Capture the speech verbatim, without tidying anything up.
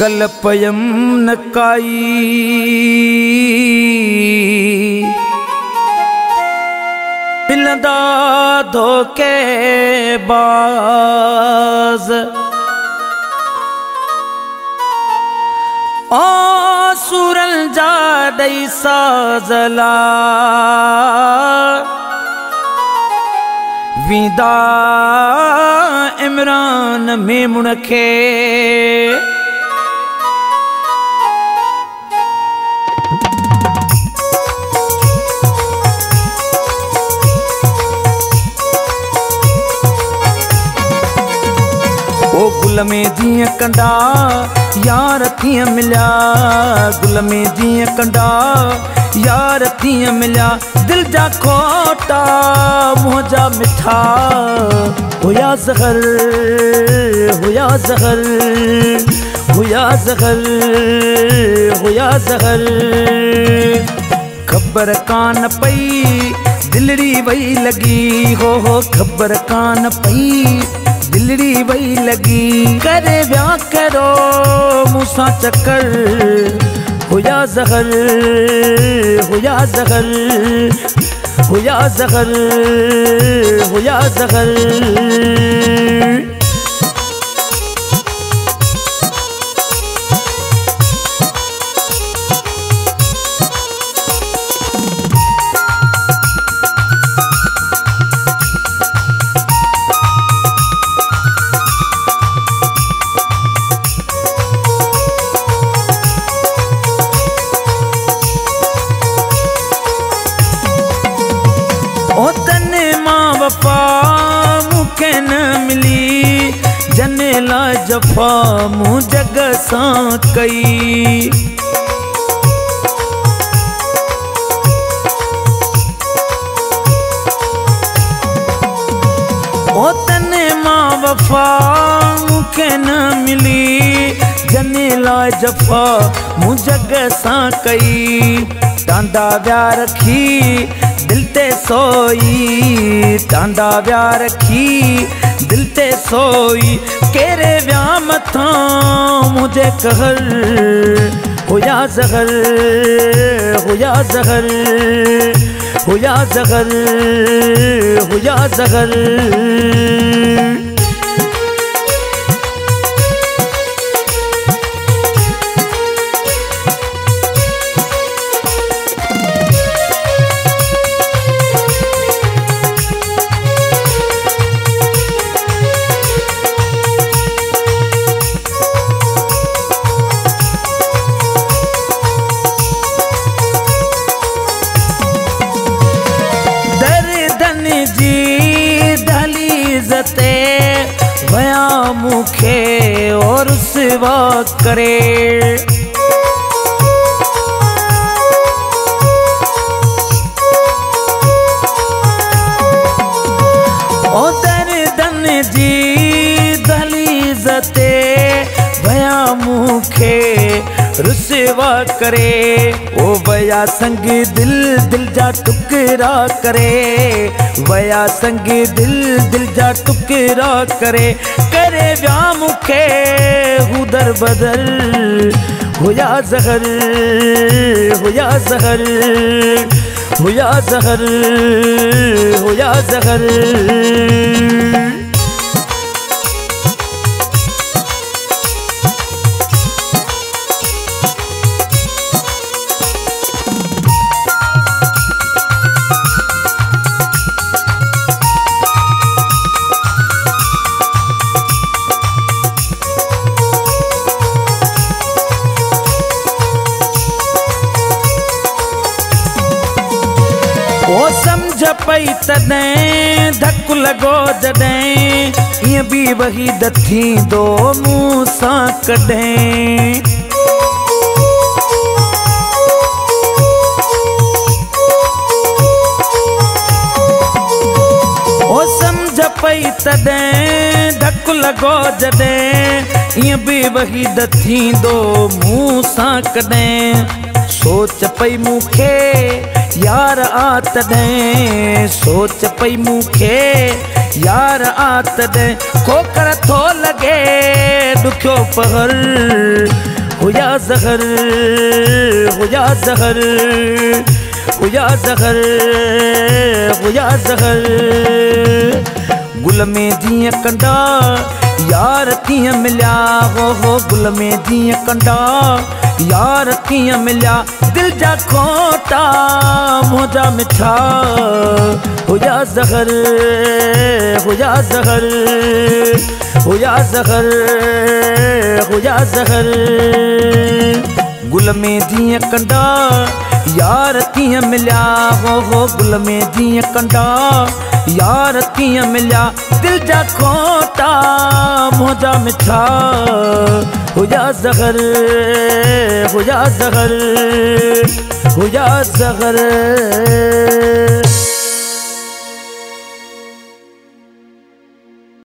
कल्पयम नकाई पिलदा धोके बाज ओ सुरल जादई साजला विदा इमरान में मुनखे गुल में जीअं कंदा यार थी मिलिया गुल में जीअं कंदा यार थी मिलिया दिल जा खोटा मुझा मिठा हुया ज़हर हुया ज़हर हुया ज़हर हुया ज़हर खबर कान पई दिलड़ी वही लगी हो हो खबर कान पई दिलड़ी वही लगी करे व्या करो मूसा चक्कर हुया ज़हर हुया ज़हर हुया ज़हर हुया ज़हर जफा मुँह जग सां कई ओ तने मां वफा मुखे न मिली जने लाए जफा मुँह जग सां कई तांदा व्या रखी दिल ते सोई तांदा व्या रखी दिल ते सोई केरे व्या मथा मुझे कहर हुया ज़हर हुया ज़हर हुया ज़हर हुया ज़हर करे ओ दर्दन जी दलीज़ ते भया मुखे रुसवा करे ओ भया संग दिल दिल जा टुकरा करे भया संग दिल दिल जा टुकरा करे करे व्या मुखे हुदर बदर हुया ज़हर हुया ज़हर हुया ज़हर हुया ज़हर तदें धक लगो जदें ये भी वही दथी दो मुँह सा कदें ओ समझ पई तदें धक लगो जदें ये भी वही दथी दो मुँह सा कदें सोच पई मुखे यार आत दे सोच पई मुखे यार आत दे खोकर थो लगे दुखो पहर हुया जहर हुया जहर हुया जहर हुया जहर गुल में जीअं कंढा यार कीअं मिलिया हो हो गुल में जीअं कंढा यार कीअं मिलिया दिल जा खोटा मुंहिंजा मिठा हुया जहर हुया जहर हुया जहर हुया जहर गुल में जीअं कंढा यार कीअं मिलिया हो हो गुल में जीअं कंढा यार कीअं मिलिया दिल जा खोटा मुंहिंजा मिठा हुया जहर हुया जहर हुया जहर।